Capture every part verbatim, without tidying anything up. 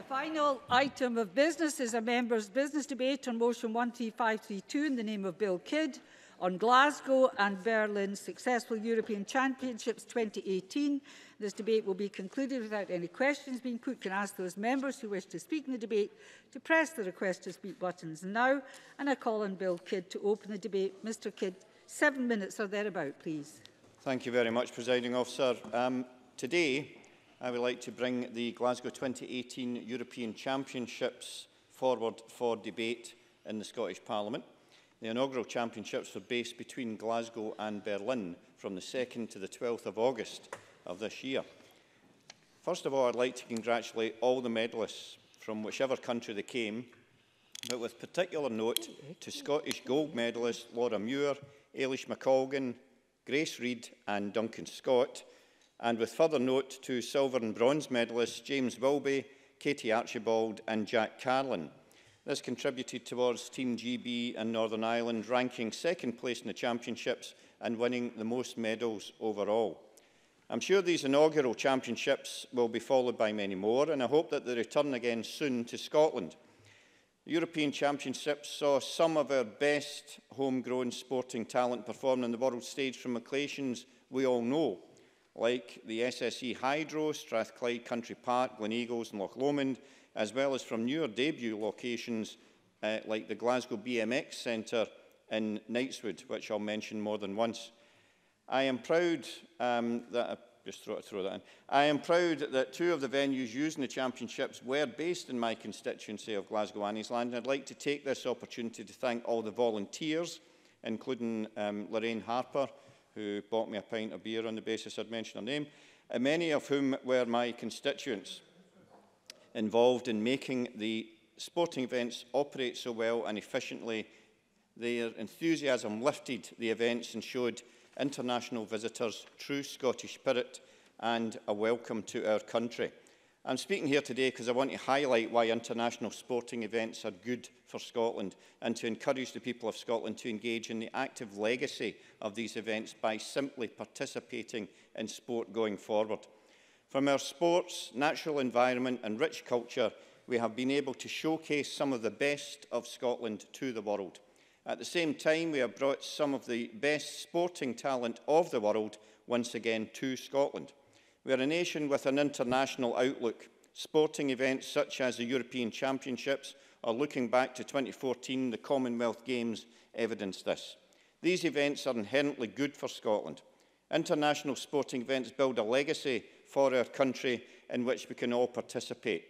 The final item of business is a member's business debate on motion one three five three two in the name of Bill Kidd on Glasgow and Berlin's successful European Championships twenty eighteen. This debate will be concluded without any questions being put. Can I ask those members who wish to speak in the debate to press the request to speak buttons now? And I call on Bill Kidd to open the debate. Mister Kidd, seven minutes or thereabout, please. Thank you very much, Presiding Officer. Um, today, I would like to bring the Glasgow twenty eighteen European Championships forward for debate in the Scottish Parliament. The inaugural championships were based between Glasgow and Berlin from the second to the twelfth of August of this year. First of all, I'd like to congratulate all the medalists from whichever country they came, but with particular note to Scottish gold medalists Laura Muir, Eilish McColgan, Grace Reid and Duncan Scott, and with further note to silver and bronze medalists James Wilby, Katie Archibald and Jack Carlin. This contributed towards Team G B and Northern Ireland ranking second place in the championships and winning the most medals overall. I'm sure these inaugural championships will be followed by many more, and I hope that they return again soon to Scotland. The European Championships saw some of our best homegrown sporting talent perform on the world stage from locations we all know, like the S S E Hydro, Strathclyde Country Park, Glen Eagles and Loch Lomond, as well as from newer debut locations uh, like the Glasgow B M X Centre in Knightswood, which I'll mention more than once. I am proud um, that I just throw, throw that in. I am proud that two of the venues used in the championships were based in my constituency of Glasgow Anniesland, and I'd like to take this opportunity to thank all the volunteers, including um, Lorraine Harper, who bought me a pint of beer on the basis I'd mentioned her name, and many of whom were my constituents, involved in making the sporting events operate so well and efficiently. Their enthusiasm lifted the events and showed international visitors true Scottish spirit and a welcome to our country. I'm speaking here today because I want to highlight why international sporting events are good for Scotland and to encourage the people of Scotland to engage in the active legacy of these events by simply participating in sport going forward. From our sports, natural environment and rich culture, we have been able to showcase some of the best of Scotland to the world. At the same time, we have brought some of the best sporting talent of the world once again to Scotland. We are a nation with an international outlook. Sporting events such as the European Championships or looking back to twenty fourteen, the Commonwealth Games evidence this. These events are inherently good for Scotland. International sporting events build a legacy for our country in which we can all participate.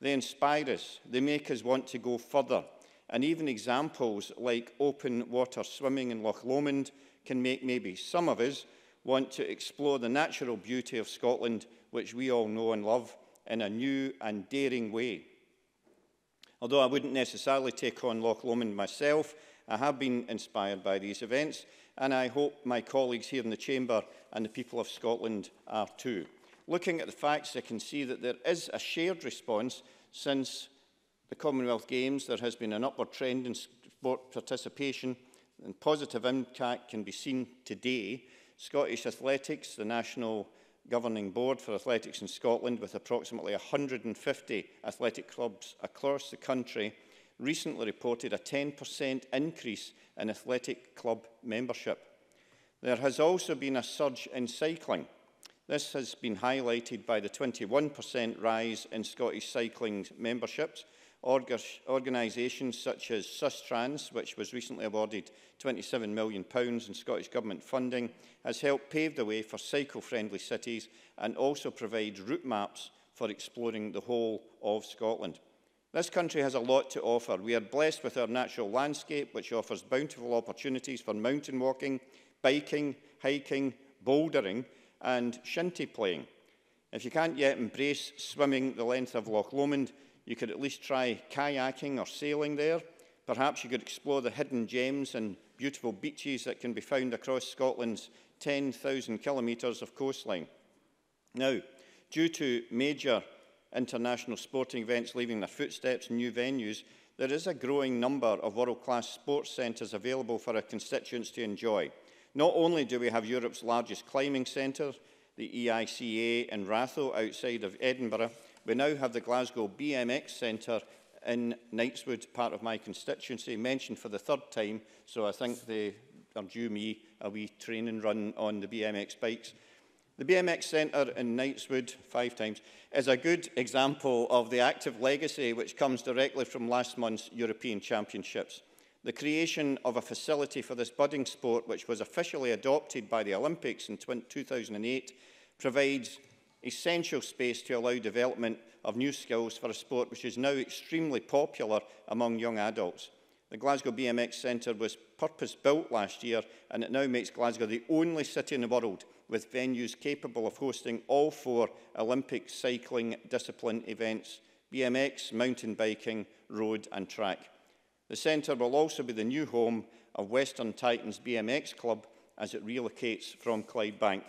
They inspire us, they make us want to go further, and even examples like open water swimming in Loch Lomond can make maybe some of us want to explore the natural beauty of Scotland, which we all know and love, in a new and daring way. Although I wouldn't necessarily take on Loch Lomond myself, I have been inspired by these events, and I hope my colleagues here in the Chamber and the people of Scotland are too. Looking at the facts, I can see that there is a shared response. Since the Commonwealth Games, there has been an upward trend in sport participation, and positive impact can be seen today. Scottish Athletics, the National Governing Board for Athletics in Scotland, with approximately one hundred and fifty athletic clubs across the country, recently reported a ten percent increase in athletic club membership. There has also been a surge in cycling. This has been highlighted by the twenty-one percent rise in Scottish cycling memberships. Organisations such as Sustrans, which was recently awarded twenty-seven million pounds in Scottish Government funding, has helped pave the way for cycle-friendly cities and also provides route maps for exploring the whole of Scotland. This country has a lot to offer. We are blessed with our natural landscape, which offers bountiful opportunities for mountain walking, biking, hiking, bouldering and shinty playing. If you can't yet embrace swimming the length of Loch Lomond, you could at least try kayaking or sailing there. Perhaps you could explore the hidden gems and beautiful beaches that can be found across Scotland's ten thousand kilometres of coastline. Now, due to major international sporting events leaving their footsteps in new venues, there is a growing number of world-class sports centres available for our constituents to enjoy. Not only do we have Europe's largest climbing centre, the E I C A in Ratho outside of Edinburgh, We now have the Glasgow B M X Centre in Knightswood, part of my constituency, mentioned for the third time, so I think they are due me a wee training run on the B M X bikes. The B M X Centre in Knightswood, five times, is a good example of the active legacy which comes directly from last month's European Championships. The creation of a facility for this budding sport, which was officially adopted by the Olympics in two thousand eight, provides essential space to allow development of new skills for a sport which is now extremely popular among young adults. The Glasgow B M X Centre was purpose-built last year, and it now makes Glasgow the only city in the world with venues capable of hosting all four Olympic cycling discipline events: B M X, mountain biking, road and track. The centre will also be the new home of Western Titans B M X Club as it relocates from Clydebank.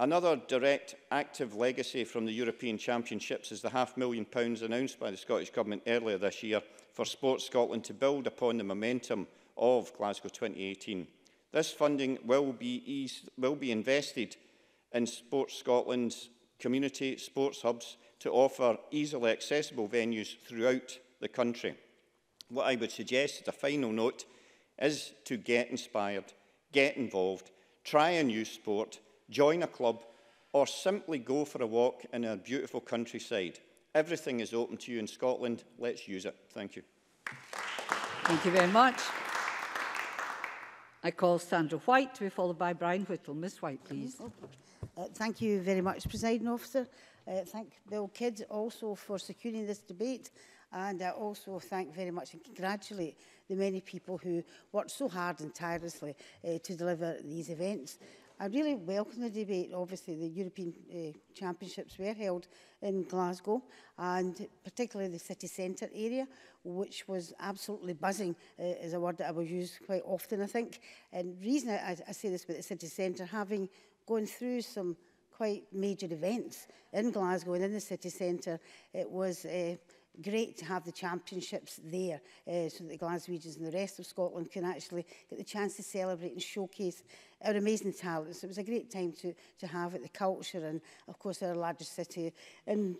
Another direct active legacy from the European Championships is the half million pounds announced by the Scottish Government earlier this year for Sport Scotland to build upon the momentum of Glasgow twenty eighteen. This funding will be, eased, will be invested in Sport Scotland's community sports hubs to offer easily accessible venues throughout the country. What I would suggest as a final note is to get inspired, get involved, try a new sport, join a club, or simply go for a walk in our beautiful countryside. Everything is open to you in Scotland. Let's use it. Thank you. Thank you very much. I call Sandra White to be followed by Brian Whittle. Miss White, please. Uh, thank you very much, Presiding Officer. Uh, thank Bill Kidd also for securing this debate. And I also thank very much and congratulate the many people who worked so hard and tirelessly uh, to deliver these events. I really welcome the debate. Obviously, the European uh, Championships were held in Glasgow, and particularly the city centre area, which was absolutely buzzing, uh, is a word that I will use quite often, I think. And the reason I, I say this about the city centre, having gone through some quite major events in Glasgow and in the city centre, it was... Uh, Great to have the championships there uh, so that the Glaswegians and the rest of Scotland can actually get the chance to celebrate and showcase our amazing talents. It was a great time to, to have it, the culture and, of course, our largest city in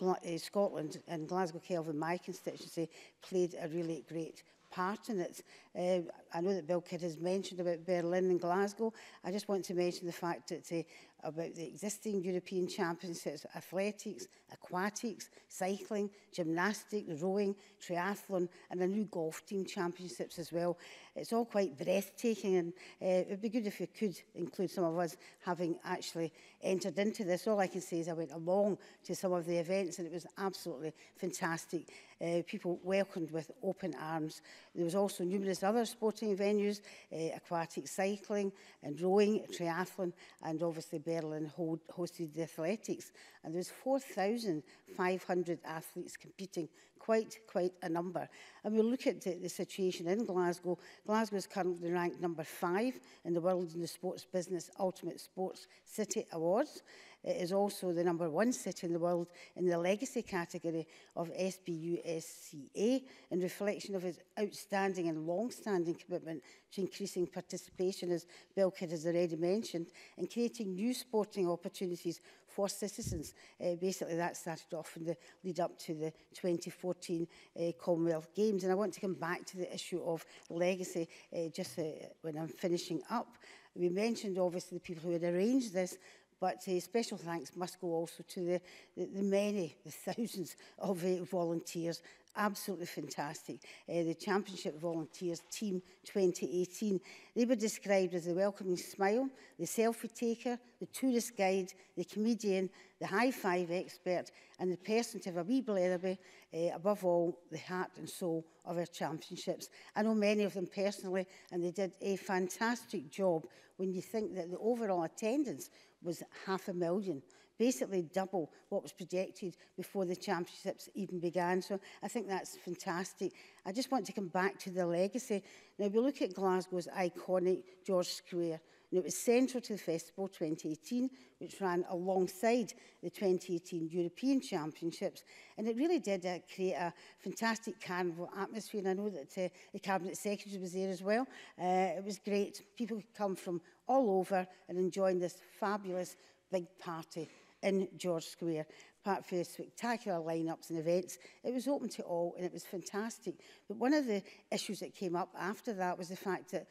uh, Scotland and Glasgow Kelvin, my constituency, played a really great part in it. Uh, I know that Bill Kidd has mentioned about Berlin and Glasgow. I just want to mention the fact that uh, about the existing European championships, athletics, aquatics, cycling, gymnastics, rowing, triathlon, and a new golf team championships as well. It's all quite breathtaking, and uh, it'd be good if you could include some of us having actually entered into this. All I can say is I went along to some of the events, and it was absolutely fantastic. Uh, people welcomed with open arms. There was also numerous other sporting venues, uh, aquatic cycling and rowing, triathlon, and obviously Berlin hold, hosted the athletics, and there was four thousand five hundred athletes competing, quite, quite a number. And we look at the, the situation in Glasgow. Glasgow is currently ranked number five in the world in the Sports Business Ultimate Sports City Awards. It is also the number one city in the world in the legacy category of S B U S C A, in reflection of its outstanding and long-standing commitment to increasing participation, as Bill Kidd has already mentioned, and creating new sporting opportunities for citizens. Uh, basically, that started off in the lead up to the twenty fourteen uh, Commonwealth Games. And I want to come back to the issue of legacy uh, just uh, when I'm finishing up. We mentioned, obviously, the people who had arranged this, but uh, special thanks must go also to the, the, the many, the thousands of uh, volunteers. Absolutely fantastic. Uh, the Championship Volunteers Team twenty eighteen. They were described as the welcoming smile, the selfie taker, the tourist guide, the comedian, the high five expert, and the person to have a wee bletherby, uh, above all, the heart and soul of our championships. I know many of them personally, and they did a fantastic job when you think that the overall attendance was half a million. Basically double what was projected before the championships even began. So I think that's fantastic. I just want to come back to the legacy. Now, we look at Glasgow's iconic George Square. Now, it was central to the Festival twenty eighteen, which ran alongside the twenty eighteen European Championships. And it really did uh, create a fantastic carnival atmosphere. And I know that uh, the Cabinet Secretary was there as well. Uh, it was great. People could come from all over and enjoying this fabulous big party. in George Square. Apart from the spectacular lineups and events, it was open to all and it was fantastic. But one of the issues that came up after that was the fact that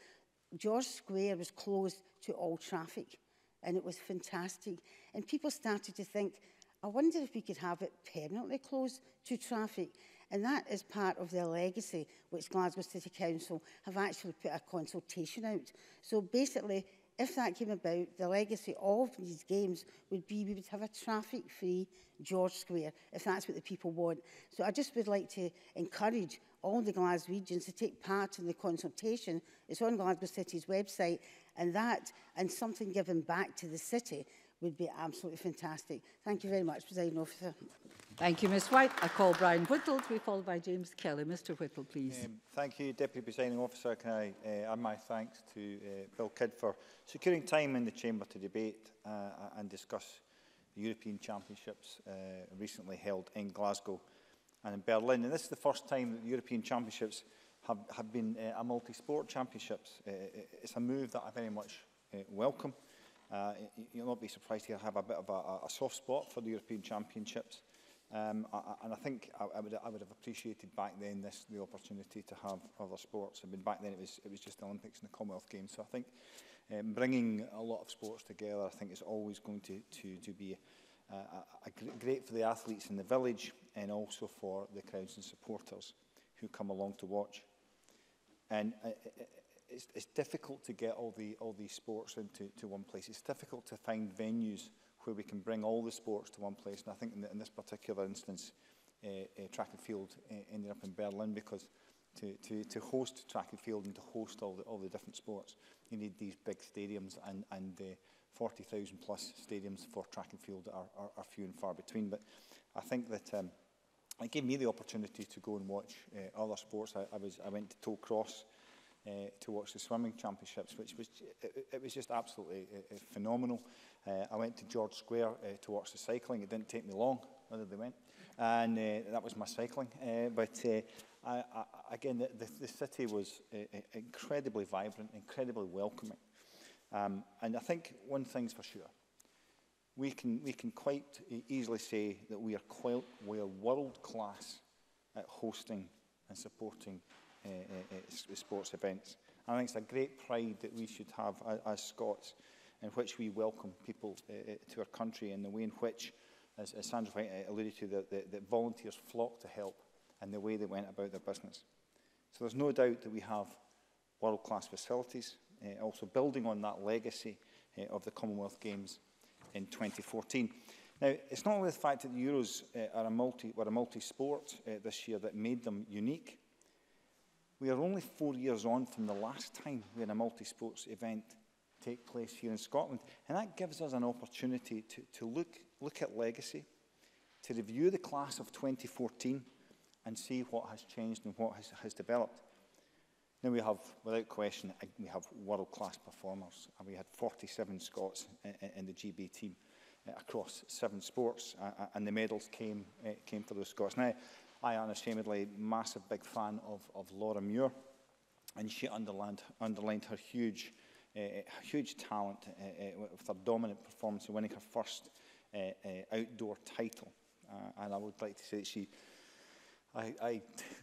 George Square was closed to all traffic, and it was fantastic. And people started to think, I wonder if we could have it permanently closed to traffic. And that is part of the legacy which Glasgow City Council have actually put a consultation out. So basically, if that came about, the legacy of these games would be we would have a traffic-free George Square, if that's what the people want. So I just would like to encourage all the Glaswegians to take part in the consultation. It's on Glasgow City's website, and that and something given back to the city would be absolutely fantastic. Thank you very much, Presiding Officer. Thank you, Miz White. I call Brian Whittle to be followed by James Kelly. Mister Whittle, please. Um, thank you, Deputy Presiding Officer. Can I uh, add my thanks to uh, Bill Kidd for securing time in the Chamber to debate uh, and discuss the European Championships uh, recently held in Glasgow and in Berlin. And this is the first time that the European Championships have, have been uh, a multi-sport championships. Uh, it's a move that I very much uh, welcome. Uh, you'll not be surprised to have a bit of a, a soft spot for the European Championships. Um, I, and I think I, I, would, I would have appreciated back then this, the opportunity to have other sports. I mean, back then it was, it was just the Olympics and the Commonwealth Games. So I think um, bringing a lot of sports together, I think is always going to, to, to be uh, a, a great for the athletes in the village and also for the crowds and supporters who come along to watch. And uh, it's, it's difficult to get all, the, all these sports into to one place. It's difficult to find venues where we can bring all the sports to one place. And I think in, the, in this particular instance, uh, uh, track and field uh, ended up in Berlin, because to, to, to host track and field and to host all the, all the different sports, you need these big stadiums, and, and uh, forty thousand plus stadiums for track and field are, are, are few and far between. But I think that um, it gave me the opportunity to go and watch uh, other sports. I, I, was, I went to Toll Cross uh, to watch the swimming championships, which was, it, it was just absolutely uh, phenomenal. Uh, I went to George Square uh, to watch the cycling. It didn't take me long, whether they went, and uh, that was my cycling. Uh, but uh, I, I, again, the, the, the city was uh, incredibly vibrant, incredibly welcoming. Um, and I think one thing's for sure, we can, we can quite easily say that we are, quite, we are world class at hosting and supporting uh, uh, sports events. I think it's a great pride that we should have as, as Scots, in which we welcome people uh, to our country, and the way in which, as, as Sandra White alluded to, that the, the volunteers flocked to help and the way they went about their business. So there's no doubt that we have world-class facilities, uh, also building on that legacy uh, of the Commonwealth Games in twenty fourteen. Now, it's not only the fact that the Euros uh, are a multi, were a multi-sport uh, this year that made them unique. We are only four years on from the last time we had a multi-sports event take place here in Scotland, and that gives us an opportunity to, to look, look at legacy, to review the class of twenty fourteen and see what has changed and what has, has developed. Now we have, without question, we have world-class performers, and we had forty-seven Scots in, in the G B team across seven sports, and the medals came, came for those Scots. Now, I am unashamedly a massive big fan of, of Laura Muir, and she underlined, underlined her huge Uh, huge talent uh, uh, with her dominant performance in winning her first uh, uh, outdoor title. Uh, and I would like to say that she, I, I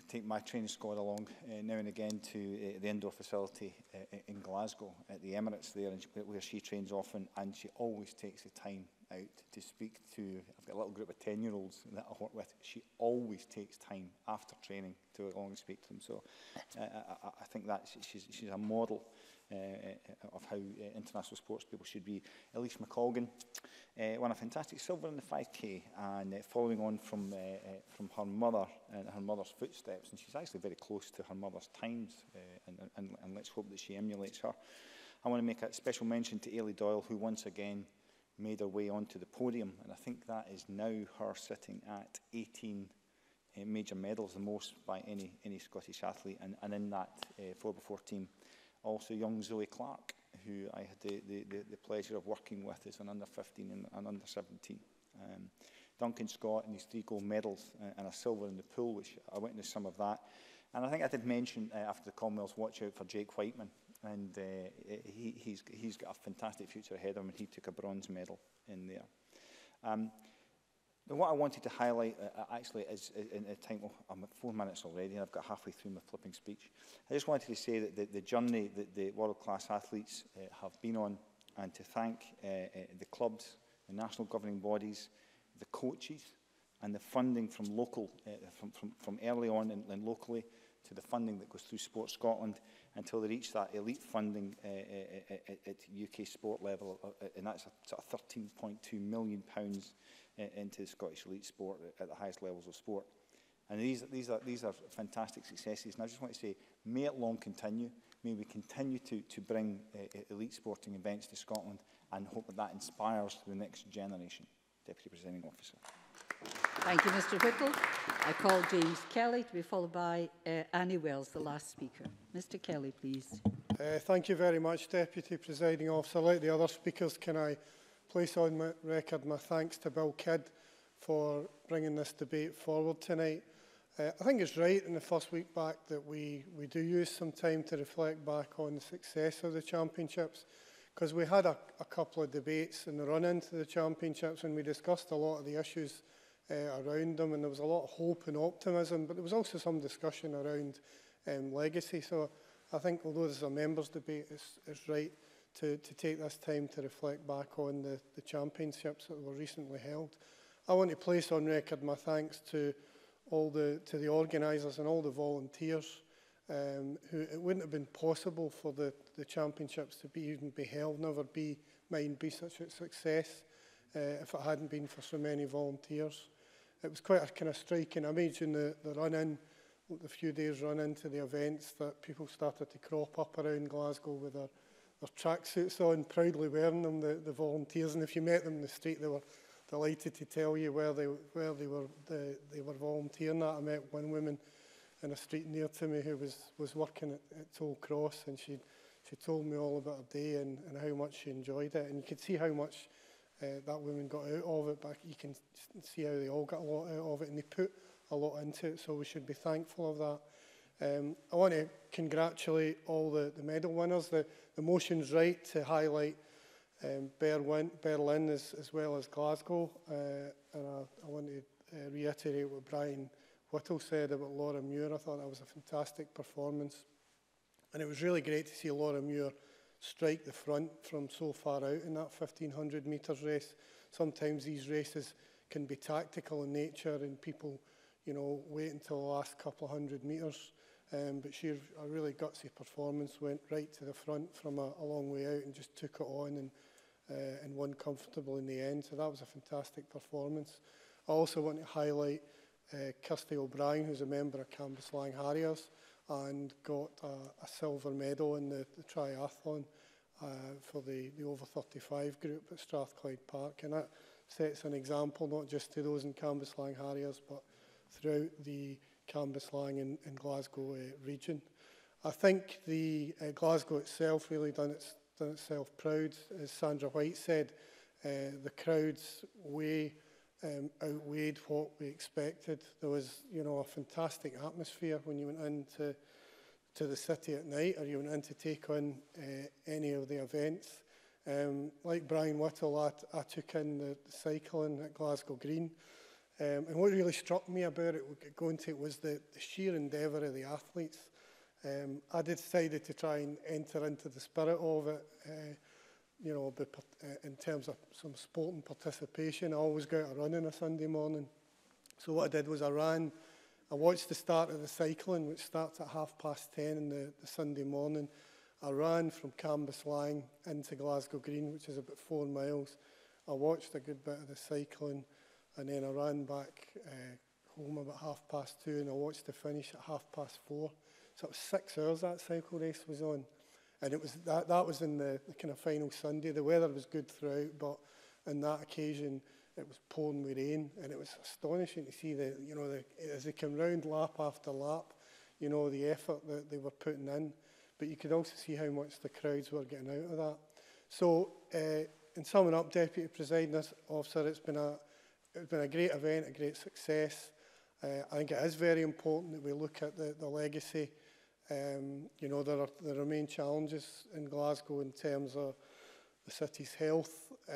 take my training squad along uh, now and again to uh, the indoor facility uh, in Glasgow at the Emirates there, and she, where she trains often, and she always takes the time out to speak to, I've got a little group of ten year olds that I work with, she always takes time after training to go along and speak to them. So uh, I, I think that she's, she's a model Uh, of how uh, international sports people should be. Eilish McColgan uh, won a fantastic silver in the five K, and uh, following on from, uh, uh, from her mother and her mother's footsteps, and she's actually very close to her mother's times, uh, and, and, and let's hope that she emulates her. I want to make a special mention to Ailey Doyle, who once again made her way onto the podium, and I think that is now her sitting at eighteen uh, major medals, the most by any, any Scottish athlete, and, and in that uh, four by four team. Also young Zoe Clark, who I had the, the, the, the pleasure of working with as an under fifteen and an under seventeen. Um, Duncan Scott and his three gold medals uh, and a silver in the pool, which I witnessed some of that. And I think I did mention uh, after the Commonwealth, watch out for Jake Whiteman. And uh, he, he's, he's got a fantastic future ahead of him, and he took a bronze medal in there. Um, now what I wanted to highlight uh, actually is in the time, oh, I'm at four minutes already and I've got halfway through my flipping speech. I just wanted to say that the, the journey that the world-class athletes uh, have been on, and to thank uh, uh, the clubs, the national governing bodies, the coaches, and the funding from local, uh, from, from, from early on and, and locally, to the funding that goes through Sport Scotland until they reach that elite funding uh, uh, at, at U K sport level, uh, and that's a sort of thirteen point two million pounds uh, into the Scottish elite sport at the highest levels of sport. And these, these, are, these are fantastic successes, and I just want to say, may it long continue, may we continue to, to bring uh, elite sporting events to Scotland, and hope that that inspires the next generation. Deputy Presiding Officer. Thank you, Mr Whittle. I call James Kelly to be followed by uh, Annie Wells, the last speaker. Mr Kelly, please. Uh, thank you very much, Deputy Presiding Officer. Like the other speakers, can I place on my record my thanks to Bill Kidd for bringing this debate forward tonight. Uh, I think it's right in the first week back that we, we do use some time to reflect back on the success of the Championships, because we had a, a couple of debates in the run-in to the Championships and we discussed a lot of the issues Uh, around them, and there was a lot of hope and optimism, but there was also some discussion around um, legacy. So I think, although there's a members' debate, it's, it's right to, to take this time to reflect back on the, the championships that were recently held. I want to place on record my thanks to all the to the organisers and all the volunteers. Um, who it wouldn't have been possible for the, the championships to be even be held, never be mind be such a success uh, if it hadn't been for so many volunteers. It was quite a kind of striking image in the, the run-in, the few days run-in to the events, that people started to crop up around Glasgow with their, their tracksuits on, proudly wearing them, the, the volunteers. And if you met them in the street, they were delighted to tell you where they, where they, were, the, they were volunteering at. I met one woman in a street near to me who was, was working at, at Toll Cross, and she, she told me all about her day and, and how much she enjoyed it. And you could see how much Uh, that woman got out of it, but you can see how they all got a lot out of it, and they put a lot into it, so we should be thankful of that. Um, I want to congratulate all the, the medal winners. The, the motion's right to highlight um, Berlin, Berlin as, as well as Glasgow, uh, and I, I want to uh, reiterate what Brian Whittle said about Laura Muir. I thought that was a fantastic performance, and it was really great to see Laura Muir strike the front from so far out in that fifteen hundred metres race. Sometimes these races can be tactical in nature and people, you know, wait until the last couple of hundred metres. Um, but she, a really gutsy performance, went right to the front from a, a long way out and just took it on and, uh, and won comfortable in the end. So that was a fantastic performance. I also want to highlight uh, Kirsty O'Brien, who's a member of Cambuslang Harriers, and got a, a silver medal in the, the triathlon uh, for the, the over thirty-five group at Strathclyde Park. And that sets an example, not just to those in Cambuslang Harriers, but throughout the Cambuslang and, and Glasgow uh, region. I think the uh, Glasgow itself really done, its, done itself proud. As Sandra White said, uh, the crowds way Um, outweighed what we expected. There was, you know, a fantastic atmosphere when you went into to the city at night, or you went in to take on uh, any of the events. Um, like Brian Whittle, I, I took in the, the cycling at Glasgow Green, um, and what really struck me about it going to it was the, the sheer endeavour of the athletes. Um, I decided to try and enter into the spirit of it. Uh, You know, in terms of some sporting participation, I always go out running on a Sunday morning. So what I did was I ran, I watched the start of the cycling, which starts at half past ten on the, the Sunday morning. I ran from Cambuslang into Glasgow Green, which is about four miles. I watched a good bit of the cycling, and then I ran back uh, home about half past two, and I watched the finish at half past four. So it was six hours that cycle race was on. And it was that, that was in the, the kind of final Sunday. The weather was good throughout, but on that occasion, it was pouring with rain, and it was astonishing to see the, you know, the, as they came round lap after lap, you know, the effort that they were putting in. But you could also see how much the crowds were getting out of that. So, uh, in summing up, Deputy Presiding Officer, it's been a, it's been a great event, a great success. Uh, I think it is very important that we look at the, the legacy. Um, you know, there, are, there remain challenges in Glasgow in terms of the city's health, uh,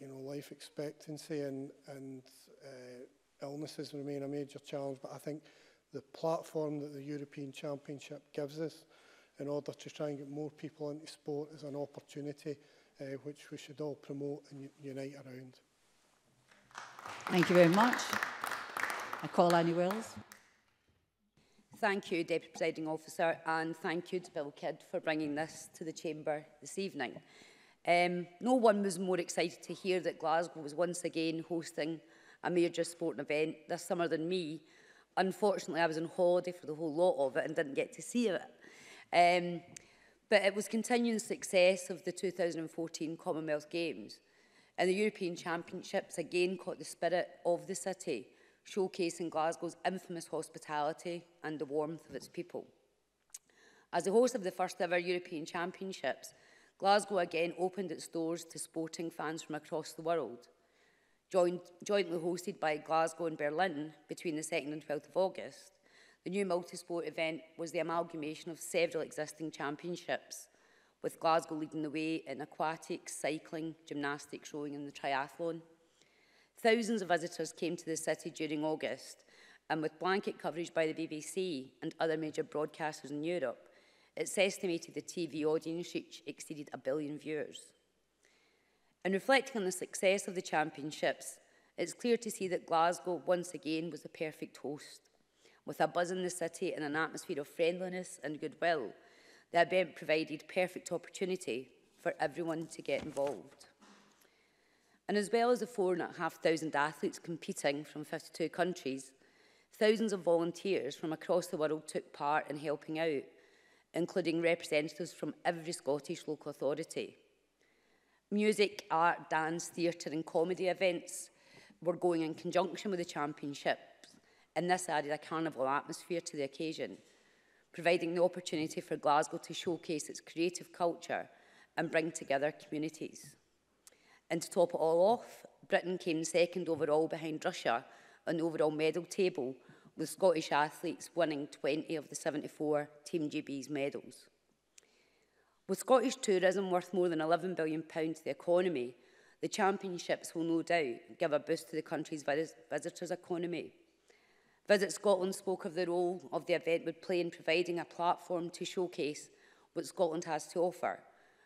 you know, life expectancy and, and uh, illnesses remain a major challenge, but I think the platform that the European Championship gives us in order to try and get more people into sport is an opportunity uh, which we should all promote and unite around. Thank you very much. I call Annie Wells. Thank you, Deputy Presiding Officer, and thank you to Bill Kidd for bringing this to the Chamber this evening. Um, no one was more excited to hear that Glasgow was once again hosting a major sporting event this summer than me. Unfortunately, I was on holiday for the whole lot of it and didn't get to see it. Um, but it was continuing success of the two thousand fourteen Commonwealth Games, and the European Championships again caught the spirit of the city, showcasing Glasgow's infamous hospitality and the warmth of its people. As the host of the first ever European Championships, Glasgow again opened its doors to sporting fans from across the world. Joined, jointly hosted by Glasgow and Berlin between the second and twelfth of August, the new multi-sport event was the amalgamation of several existing championships, with Glasgow leading the way in aquatics, cycling, gymnastics, rowing and the triathlon. Thousands of visitors came to the city during August, and with blanket coverage by the B B C and other major broadcasters in Europe, it's estimated the T V audience reach exceeded a billion viewers. In reflecting on the success of the championships, it's clear to see that Glasgow once again was the perfect host. With a buzz in the city and an atmosphere of friendliness and goodwill, the event provided perfect opportunity for everyone to get involved. And as well as the four and a half thousand athletes competing from fifty-two countries, thousands of volunteers from across the world took part in helping out, including representatives from every Scottish local authority. Music, art, dance, theatre and comedy events were going in conjunction with the championships, and this added a carnival atmosphere to the occasion, providing the opportunity for Glasgow to showcase its creative culture and bring together communities. And to top it all off, Britain came second overall behind Russia on the overall medal table, with Scottish athletes winning twenty of the seventy-four Team G B's medals. With Scottish tourism worth more than eleven billion pounds to the economy, the championships will no doubt give a boost to the country's visitors' economy. Visit Scotland spoke of the role of the event would play in providing a platform to showcase what Scotland has to offer,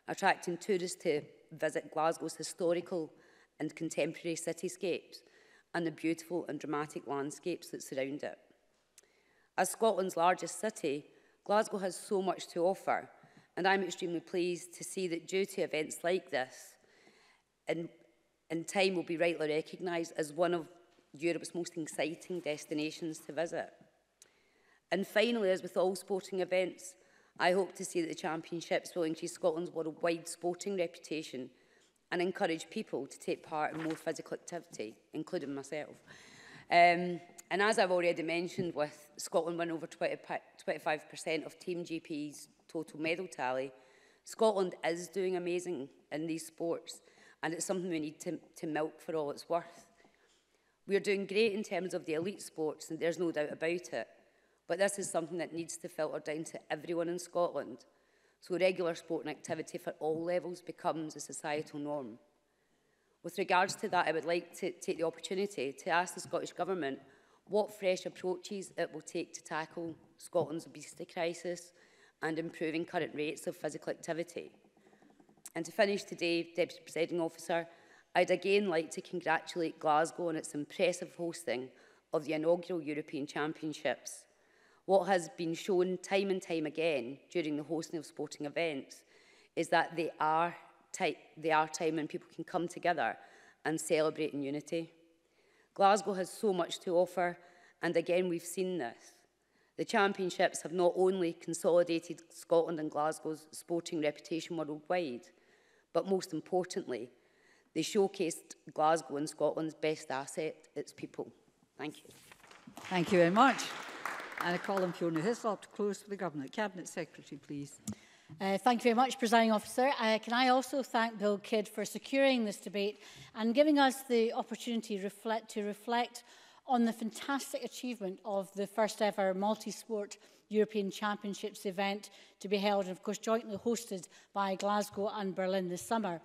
attracting tourists to visit Glasgow's historical and contemporary cityscapes and the beautiful and dramatic landscapes that surround it. As Scotland's largest city, Glasgow has so much to offer, and I'm extremely pleased to see that due to events like this, in, in time will be rightly recognised as one of Europe's most exciting destinations to visit. And finally, as with all sporting events, I hope to see that the championships will increase Scotland's worldwide sporting reputation and encourage people to take part in more physical activity, including myself. Um, and as I've already mentioned, with Scotland winning over twenty-five percent of Team G P's total medal tally, Scotland is doing amazing in these sports, and it's something we need to, to milk for all it's worth. We are doing great in terms of the elite sports, and there's no doubt about it, but this is something that needs to filter down to everyone in Scotland, so regular sporting activity for all levels becomes a societal norm. With regards to that, I would like to take the opportunity to ask the Scottish Government what fresh approaches it will take to tackle Scotland's obesity crisis and improving current rates of physical activity. And to finish today, Deputy Presiding Officer, I'd again like to congratulate Glasgow on its impressive hosting of the inaugural European Championships. What has been shown time and time again during the hosting of sporting events is that they are, they are time when people can come together and celebrate in unity. Glasgow has so much to offer, and again we've seen this. The championships have not only consolidated Scotland and Glasgow's sporting reputation worldwide, but most importantly, they showcased Glasgow and Scotland's best asset, its people. Thank you. Thank you very much. And I call on Fiona Hislop to close for the Government. Cabinet Secretary, please. Uh, thank you very much, Presiding Officer. Uh, can I also thank Bill Kidd for securing this debate and giving us the opportunity reflect, to reflect on the fantastic achievement of the first ever multi-sport European Championships event to be held, and of course jointly hosted by Glasgow and Berlin this summer.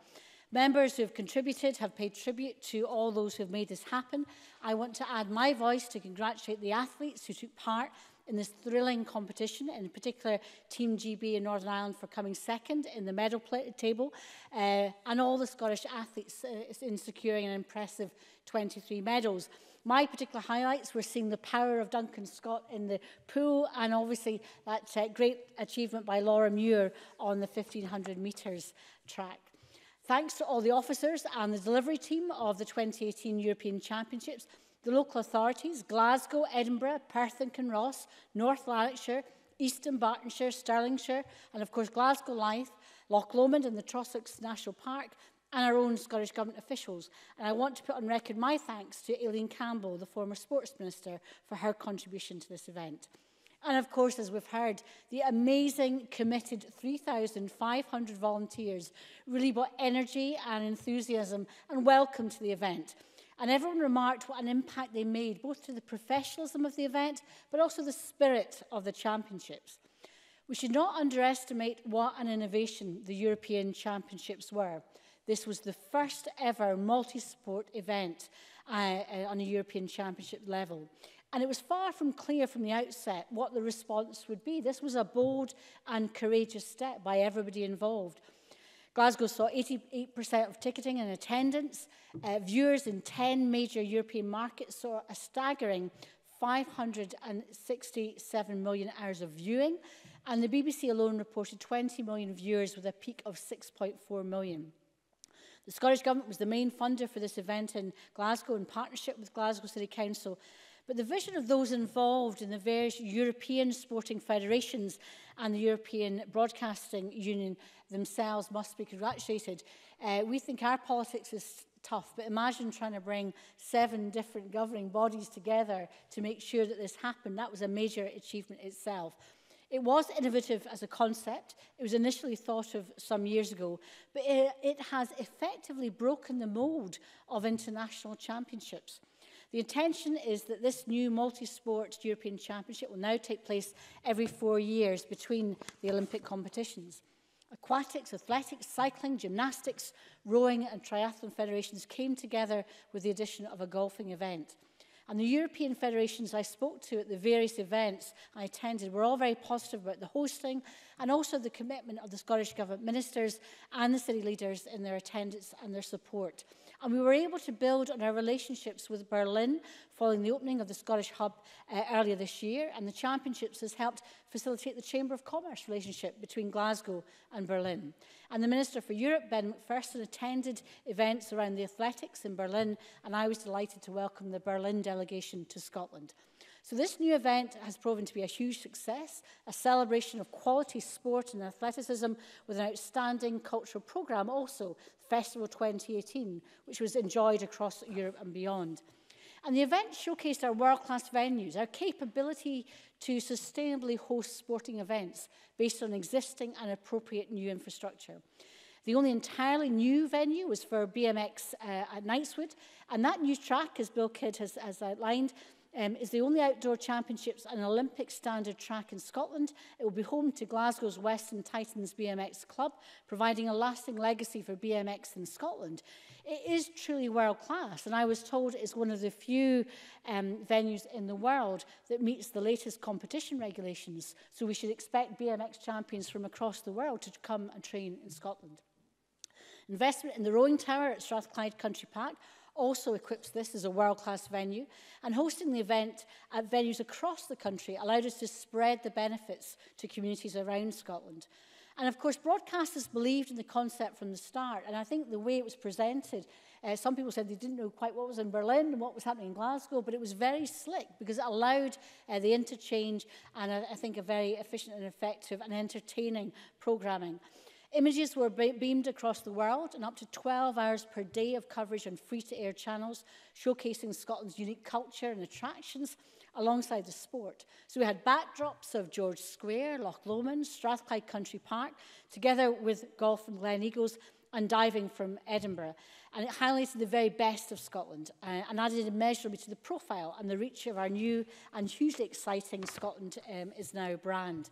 Members who have contributed have paid tribute to all those who have made this happen. I want to add my voice to congratulate the athletes who took part in this thrilling competition, in particular Team G B in Northern Ireland for coming second in the medal table, uh, and all the Scottish athletes uh, in securing an impressive twenty-three medals. My particular highlights were seeing the power of Duncan Scott in the pool, and obviously that uh, great achievement by Laura Muir on the fifteen hundred metres track. Thanks to all the officers and the delivery team of the twenty eighteen European Championships, the local authorities, Glasgow, Edinburgh, Perth and Kinross, North Lanarkshire, Eastern Bartonshire, Stirlingshire, and of course Glasgow Lythe, Loch Lomond and the Trossachs National Park, and our own Scottish Government officials. And I want to put on record my thanks to Aileen Campbell, the former Sports Minister, for her contribution to this event. And of course, as we've heard, the amazing, committed three thousand five hundred volunteers really brought energy and enthusiasm and welcome to the event. And everyone remarked what an impact they made, both to the professionalism of the event, but also the spirit of the championships. We should not underestimate what an innovation the European Championships were. This was the first ever multi-sport event uh, uh, on a European Championship level. And it was far from clear from the outset what the response would be. This was a bold and courageous step by everybody involved. Glasgow saw eighty-eight percent of ticketing and attendance. Uh, viewers in ten major European markets saw a staggering five hundred sixty-seven million hours of viewing. And the B B C alone reported twenty million viewers with a peak of six point four million. The Scottish Government was the main funder for this event in Glasgow in partnership with Glasgow City Council. But the vision of those involved in the various European sporting federations and the European Broadcasting Union themselves must be congratulated. Uh, we think our politics is tough, but imagine trying to bring seven different governing bodies together to make sure that this happened. That was a major achievement itself. It was innovative as a concept. It was initially thought of some years ago, but it, it has effectively broken the mould of international championships. The intention is that this new multi-sport European Championship will now take place every four years between the Olympic competitions. Aquatics, athletics, cycling, gymnastics, rowing and triathlon federations came together with the addition of a golfing event. And the European federations I spoke to at the various events I attended were all very positive about the hosting and also the commitment of the Scottish Government ministers and the city leaders in their attendance and their support. And we were able to build on our relationships with Berlin following the opening of the Scottish Hub uh, earlier this year, and the Championships has helped facilitate the Chamber of Commerce relationship between Glasgow and Berlin. And the Minister for Europe, Ben McPherson, attended events around the athletics in Berlin, and I was delighted to welcome the Berlin delegation to Scotland. So this new event has proven to be a huge success, a celebration of quality sport and athleticism with an outstanding cultural programme also, Festival twenty eighteen, which was enjoyed across Europe and beyond. And the event showcased our world-class venues, our capability to sustainably host sporting events based on existing and appropriate new infrastructure. The only entirely new venue was for B M X uh, at Knightswood, and that new track, as Bill Kidd has, has outlined, Um, is the only outdoor championships and Olympic standard track in Scotland. It will be home to Glasgow's Western Titans B M X Club, providing a lasting legacy for B M X in Scotland. It is truly world-class, and I was told it's one of the few um, venues in the world that meets the latest competition regulations, so we should expect B M X champions from across the world to come and train in Scotland. Investment in the rowing tower at Strathclyde Country Park also equips this as a world-class venue, and hosting the event at venues across the country allowed us to spread the benefits to communities around Scotland. And of course, broadcasters believed in the concept from the start, and I think the way it was presented, uh, some people said they didn't know quite what was in Berlin and what was happening in Glasgow, but it was very slick because it allowed uh, the interchange and uh, I think a very efficient and effective and entertaining programming. Images were beamed across the world and up to twelve hours per day of coverage on free-to-air channels, showcasing Scotland's unique culture and attractions alongside the sport. So we had backdrops of George Square, Loch Lomond, Strathclyde Country Park, together with golf from Glen Eagles and diving from Edinburgh. And it highlighted the very best of Scotland uh, and added immeasurably to the profile and the reach of our new and hugely exciting Scotland um, is Now brand.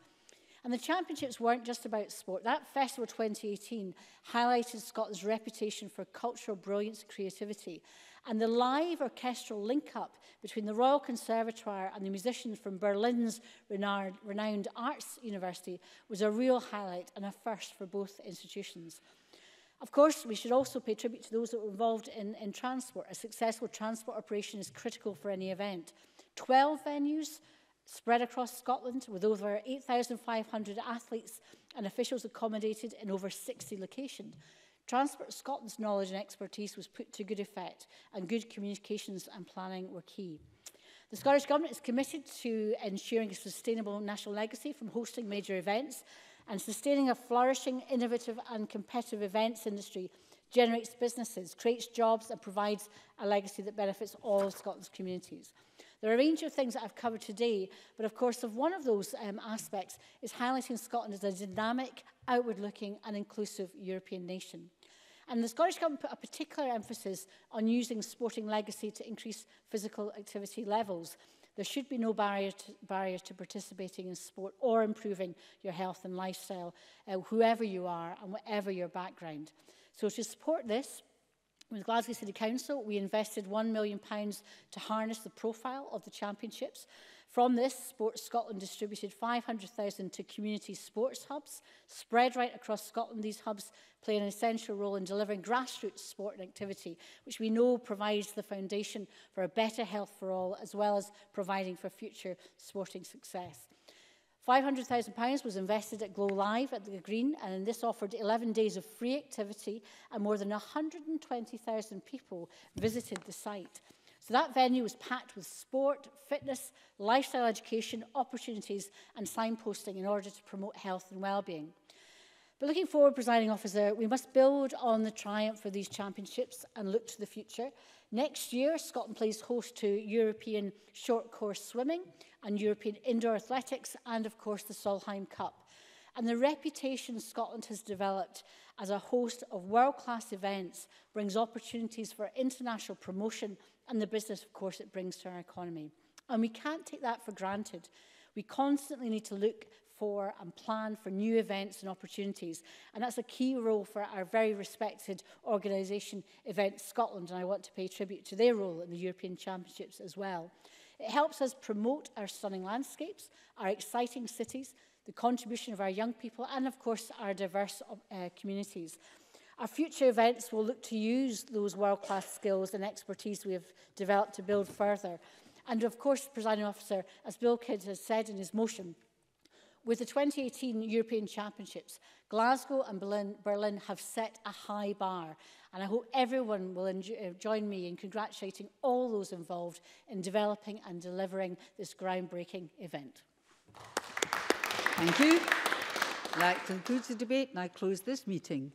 And the championships weren't just about sport. That Festival twenty eighteen highlighted Scotland's reputation for cultural brilliance and creativity. And the live orchestral link-up between the Royal Conservatoire and the musicians from Berlin's renowned arts university was a real highlight and a first for both institutions. Of course, we should also pay tribute to those that were involved in, in transport. A successful transport operation is critical for any event. twelve venues spread across Scotland, with over eight thousand five hundred athletes and officials accommodated in over sixty locations. Transport Scotland's knowledge and expertise was put to good effect, and good communications and planning were key. The Scottish Government is committed to ensuring a sustainable national legacy from hosting major events, and sustaining a flourishing, innovative and competitive events industry generates businesses, creates jobs and provides a legacy that benefits all of Scotland's communities. There are a range of things that I've covered today, but of course of one of those um, aspects is highlighting Scotland as a dynamic, outward-looking and inclusive European nation. And the Scottish Government put a particular emphasis on using sporting legacy to increase physical activity levels. There should be no barrier to, barrier to participating in sport or improving your health and lifestyle, uh, whoever you are and whatever your background. So to support this, with Glasgow City Council, we invested one million pounds to harness the profile of the championships. From this, Sport Scotland distributed five hundred thousand pounds to community sports hubs. Spread right across Scotland, these hubs play an essential role in delivering grassroots sport and activity, which we know provides the foundation for a better health for all, as well as providing for future sporting success. five hundred thousand pounds was invested at Glow Live at the Green, and this offered eleven days of free activity, and more than one hundred twenty thousand people visited the site. So that venue was packed with sport, fitness, lifestyle education, opportunities and signposting in order to promote health and well-being. But looking forward, Presiding Officer, we must build on the triumph of these championships and look to the future. Next year, Scotland plays host to European short course swimming and European indoor athletics and, of course, the Solheim Cup. And the reputation Scotland has developed as a host of world-class events brings opportunities for international promotion and the business, of course, it brings to our economy. And we can't take that for granted. We constantly need to look for and plan for new events and opportunities. And that's a key role for our very respected organisation, Events Scotland, and I want to pay tribute to their role in the European Championships as well. It helps us promote our stunning landscapes, our exciting cities, the contribution of our young people, and of course our diverse uh, communities. Our future events will look to use those world-class skills and expertise we have developed to build further. And of course, Presiding Officer, as Bill Kidd has said in his motion, with the twenty eighteen European Championships, Glasgow and Berlin, Berlin have set a high bar, and I hope everyone will enjoy, join me in congratulating all those involved in developing and delivering this groundbreaking event. Thank you. That concludes the debate, and I close this meeting.